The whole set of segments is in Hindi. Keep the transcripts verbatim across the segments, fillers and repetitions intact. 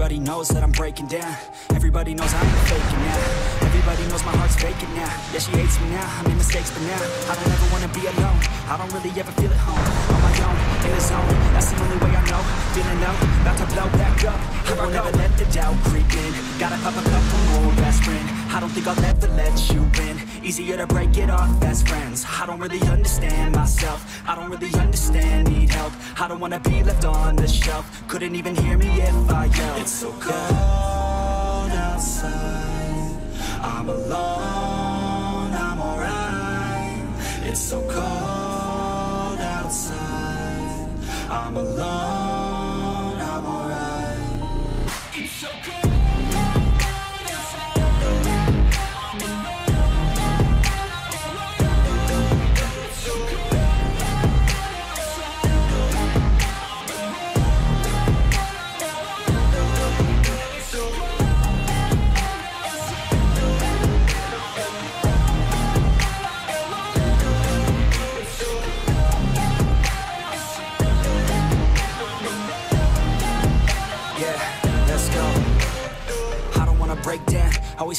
Everybody knows that I'm breaking down. Everybody knows I'm faking now. Everybody knows my heart's faking now. Yeah, she hates me now, I made mistakes, but now I don't ever wanna be alone. I don't really ever feel at home. On my own, in the zone, that's the only way I know. Feeling out, about to blow back up. Here I won't ever let the doubt creep in. Gotta pop a couple more aspirin. I don't think I'll ever let you win. Easier to break it off best friends. I don't really understand myself. I don't really understand, need help. I don't wanna be left on the shelf. Couldn't even hear me if I yelled. It's so cold outside, I'm alone, I'm alright. It's so cold outside, I'm alone, I'm alright. It's so cold. I always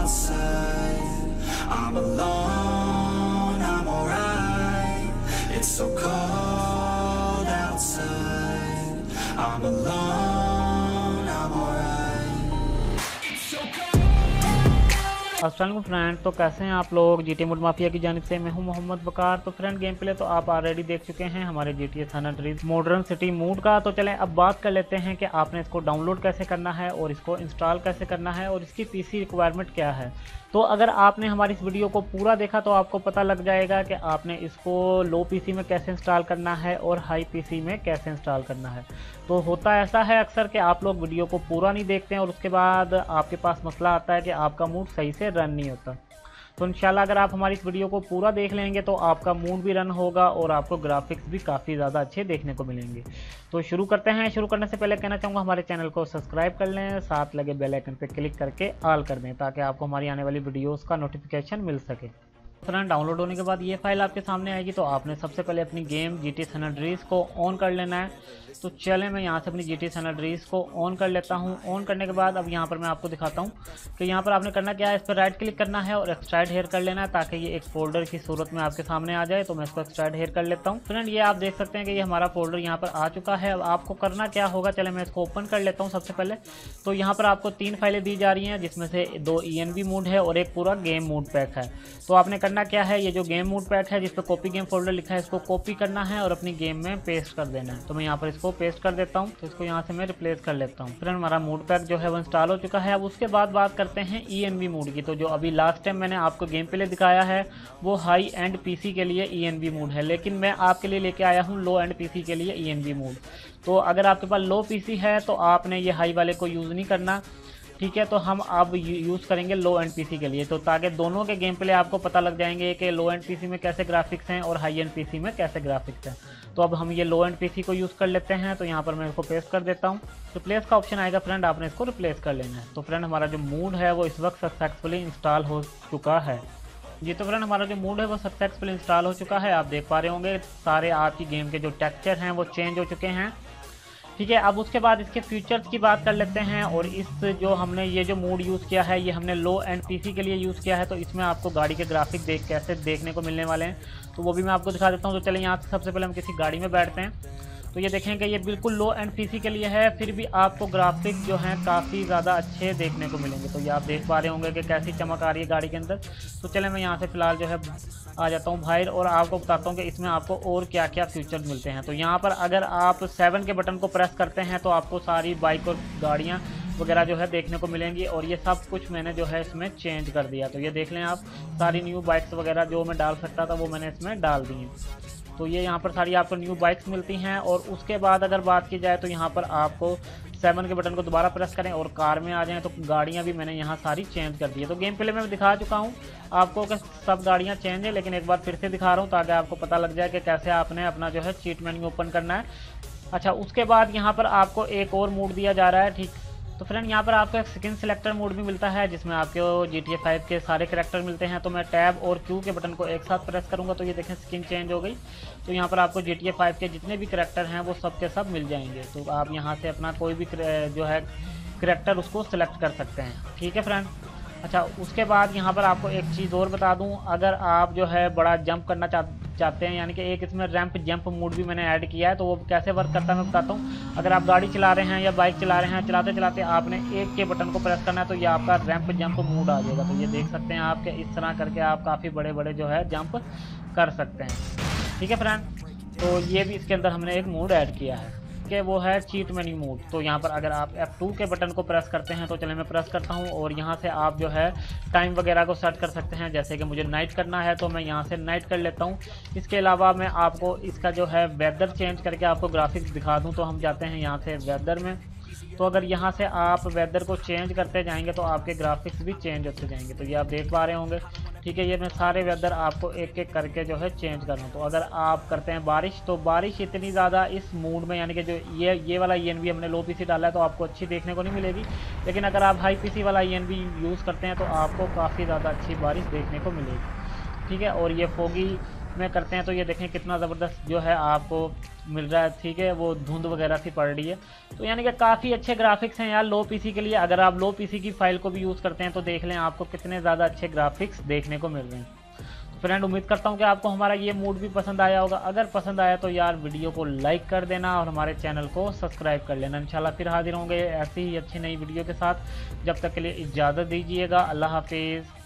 Outside, I'm alone, I'm alright. It's so cold outside, I'm alone, I'm alright. It's so cold. अस्सलाम फ्रेंड, तो कैसे हैं आप लोग? G T A mod mafia की जानिब से मैं हूं मोहम्मद बकार। तो फ्रेंड, गेम प्ले तो आप ऑलरेडी देख चुके हैं हमारे G T A San Andreas modern city mode का। तो चलें अब बात कर लेते हैं कि आपने इसको डाउनलोड कैसे करना है और इसको इंस्टॉल कैसे करना है और इसकी पीसी रिक्वायरमेंट क्या है। तो अगर आपने हमारी इस वीडियो को पूरा देखा तो आपको पता लग जाएगा कि आपने इसको लो पीसी में कैसे इंस्टॉल करना है और हाई पीसी में कैसे इंस्टॉल करना है। तो होता ऐसा है अक्सर कि आप लोग वीडियो को पूरा नहीं देखते हैं और उसके बाद आपके पास मसला आता है कि आपका मूड सही से रन नहीं होता। तो इंशाल्लाह अगर आप हमारी इस वीडियो को पूरा देख लेंगे तो आपका मूड भी रन होगा और आपको ग्राफिक्स भी काफ़ी ज़्यादा अच्छे देखने को मिलेंगे। तो शुरू करते हैं। शुरू करने से पहले कहना चाहूँगा हमारे चैनल को सब्सक्राइब कर लें, साथ लगे बेल आइकन पर क्लिक करके ऑल कर दें ताकि आपको हमारी आने वाली वीडियोज़ का नोटिफिकेशन मिल सके। फ्रेंड, डाउनलोड होने के बाद ये फाइल आपके सामने आएगी। तो आपने सबसे पहले अपनी game G T A San Andreas को ऑन कर लेना है। तो चलें, मैं यहाँ से अपनी जी टी ए सैन अंड्रियास को ऑन कर लेता हूँ। ऑन करने के बाद अब यहाँ पर मैं आपको दिखाता हूँ कि यहाँ पर आपने करना क्या है। इस पर राइट क्लिक करना है और एक्सट्रैक्ट हेयर कर लेना है ताकि ये एक फोल्डर की सूरत में आपके सामने आ जाए। तो मैं इसको एक्सट्रैक्ट हेयर कर लेता हूँ। फ्रेंड, ये आप देख सकते हैं कि ये हमारा फोल्डर यहाँ पर आ चुका है। अब आपको करना क्या होगा, चले मैं इसको ओपन कर लेता हूँ सबसे पहले। तो यहाँ पर आपको तीन फाइलें दी जा रही हैं जिसमें से दो ई एन बी मोड है और एक पूरा गेम मोड पैक है। तो आपने करना क्या है, ये जो गेम मोड पैक है जिस पर कॉपी गेम फोल्डर लिखा है इसको कॉपी करना है और अपनी गेम में पेस्ट कर देना है। तो मैं यहाँ पर इसको पेस्ट कर देता हूँ। तो इसको यहाँ से मैं रिप्लेस कर लेता हूँ। फ्रेंड, हमारा मोड पैक जो है वो इंस्टॉल हो चुका है। अब उसके बाद बात करते हैं ई एन बी मोड की। तो जो अभी लास्ट टाइम मैंने आपको गेम प्ले दिखाया है वो हाई एंड पी सी के लिए ई एन बी मोड है, लेकिन मैं आपके लिए लेके आया हूँ लो एंड पी सी के लिए ई एन बी मोड। तो अगर आपके पास लो पी सी है तो आपने ये हाई वाले को यूज़ नहीं करना, ठीक है? तो हम अब यूज़ करेंगे लो एंड पीसी के लिए, तो ताकि दोनों के गेम प्ले आपको पता लग जाएंगे कि लो एंड पीसी में कैसे ग्राफिक्स हैं और हाई एंड पीसी में कैसे ग्राफिक्स हैं। तो अब हम ये लो एंड पीसी को यूज़ कर लेते हैं। तो यहाँ पर मैं इसको पेस्ट कर देता हूँ। रिप्लेस का ऑप्शन आएगा, फ्रेंड आपने इसको रिप्लेस कर लेना है। तो फ्रेंड, हमारा जो मोड है वो इस वक्त सक्सेसफुली इंस्टॉल हो चुका है। जी तो फ्रेंड, हमारा जो मोड है वो सक्सेसफुली इंस्टॉल हो चुका है। आप देख पा रहे होंगे सारे आपकी गेम के जो टेक्सचर हैं वो चेंज हो चुके हैं, ठीक है? अब उसके बाद इसके फीचर्स की बात कर लेते हैं। और इस जो हमने ये जो मोड यूज़ किया है ये हमने लो एंड पीसी के लिए यूज़ किया है। तो इसमें आपको गाड़ी के ग्राफिक देख कैसे देखने को मिलने वाले हैं तो वो भी मैं आपको दिखा देता हूँ। तो चलें, यहाँ से सबसे पहले हम किसी गाड़ी में बैठते हैं। तो ये देखें कि ये बिल्कुल लो एंड पीसी के लिए है, फिर भी आपको ग्राफिक जो हैं काफ़ी ज़्यादा अच्छे देखने को मिलेंगे। तो ये आप देख पा रहे होंगे कि कैसी चमक आ रही है गाड़ी के अंदर। तो चलें, मैं यहाँ से फ़िलहाल जो है आ जाता हूँ बाहर और आपको बताता हूँ कि इसमें आपको और क्या क्या फीचर्स मिलते हैं। तो यहाँ पर अगर आप सेवन के बटन को प्रेस करते हैं तो आपको सारी बाइक और गाड़ियाँ वगैरह जो है देखने को मिलेंगी और ये सब कुछ मैंने जो है इसमें चेंज कर दिया। तो ये देख लें आप, सारी न्यू बाइक्स वगैरह जो मैं डाल सकता था वो मैंने इसमें डाल दी हैं। तो ये यहाँ पर सारी आपको न्यू बाइक्स मिलती हैं। और उसके बाद अगर बात की जाए तो यहाँ पर आपको सेवन के बटन को दोबारा प्रेस करें और कार में आ जाएं। तो गाड़ियाँ भी मैंने यहाँ सारी चेंज कर दी है। तो गेम प्ले में मैं दिखा चुका हूँ आपको कि सब गाड़ियाँ चेंज है, लेकिन एक बार फिर से दिखा रहा हूँ ताकि आपको पता लग जाए कि कैसे आपने अपना जो है चीट मेन्यू ओपन करना है। अच्छा, उसके बाद यहाँ पर आपको एक और मोड दिया जा रहा है, ठीक। तो फ्रेंड यहाँ पर आपको एक स्किन सिलेक्टर मोड भी मिलता है जिसमें आपके जी टी ए फाइव के सारे करैक्टर मिलते हैं। तो मैं टैब और क्यू के बटन को एक साथ प्रेस करूँगा तो ये देखें स्किन चेंज हो गई। तो यहाँ पर आपको जी टी ए फाइव के जितने भी करैक्टर हैं वो सब के सब मिल जाएंगे। तो आप यहाँ से अपना कोई भी जो है करैक्टर उसको सिलेक्ट कर सकते हैं, ठीक है फ्रेंड। अच्छा, उसके बाद यहाँ पर आपको एक चीज़ और बता दूँ, अगर आप जो है बड़ा जंप करना चाहते चाहते हैं, यानी कि एक इसमें रैंप जंप मोड भी मैंने ऐड किया है। तो वो कैसे वर्क करता है मैं बताता हूँ। अगर आप गाड़ी चला रहे हैं या बाइक चला रहे हैं, चलाते चलाते आपने एक के बटन को प्रेस करना है तो ये आपका रैंप जंप मोड आ जाएगा। तो ये देख सकते हैं आप कि इस तरह करके आप काफ़ी बड़े बड़े जो है जंप कर सकते हैं, ठीक है फ्रेंड। तो ये भी इसके अंदर हमने एक मोड ऐड किया है के वो है चीट मेन्यू मोड। तो यहाँ पर अगर आप एफ टू के बटन को प्रेस करते हैं, तो चले मैं प्रेस करता हूँ और यहाँ से आप जो है टाइम वगैरह को सेट कर सकते हैं। जैसे कि मुझे नाइट करना है तो मैं यहाँ से नाइट कर लेता हूँ। इसके अलावा मैं आपको इसका जो है वेदर चेंज करके आपको ग्राफिक्स दिखा दूँ। तो हम जाते हैं यहाँ से वेदर में। तो अगर यहाँ से आप वेदर को चेंज करते जाएंगे तो आपके ग्राफिक्स भी चेंज होते जाएंगे। तो ये आप देख पा रहे होंगे, ठीक है। ये मैं सारे वेदर आपको एक एक करके जो है चेंज कर रहा हूँ। तो अगर आप करते हैं बारिश, तो बारिश इतनी ज़्यादा इस मूड में, यानी कि जो ये ये वाला ई एन बी हमने लो पीसी डाला है तो आपको अच्छी देखने को नहीं मिलेगी। लेकिन अगर आप हाई पीसी वाला ई एन बी यूज़ करते हैं तो आपको काफ़ी ज़्यादा अच्छी बारिश देखने को मिलेगी, ठीक है। और ये फोगी में करते हैं तो ये देखें कितना ज़बरदस्त जो है आपको मिल रहा है, ठीक है। वो धुंध वगैरह सी पड़ रही है। तो यानी कि काफ़ी अच्छे ग्राफिक्स हैं यार लो पीसी के लिए। अगर आप लो पीसी की फाइल को भी यूज़ करते हैं तो देख लें आपको कितने ज़्यादा अच्छे ग्राफिक्स देखने को मिल रहे हैं। फ्रेंड उम्मीद करता हूं कि आपको हमारा ये मूड भी पसंद आया होगा। अगर पसंद आया तो यार वीडियो को लाइक कर देना और हमारे चैनल को सब्सक्राइब कर लेना। इंशाल्लाह फिर हाजिर होंगे ऐसी ही अच्छी नई वीडियो के साथ। जब तक के लिए इजाज़त दीजिएगा। अल्लाह हाफिज़।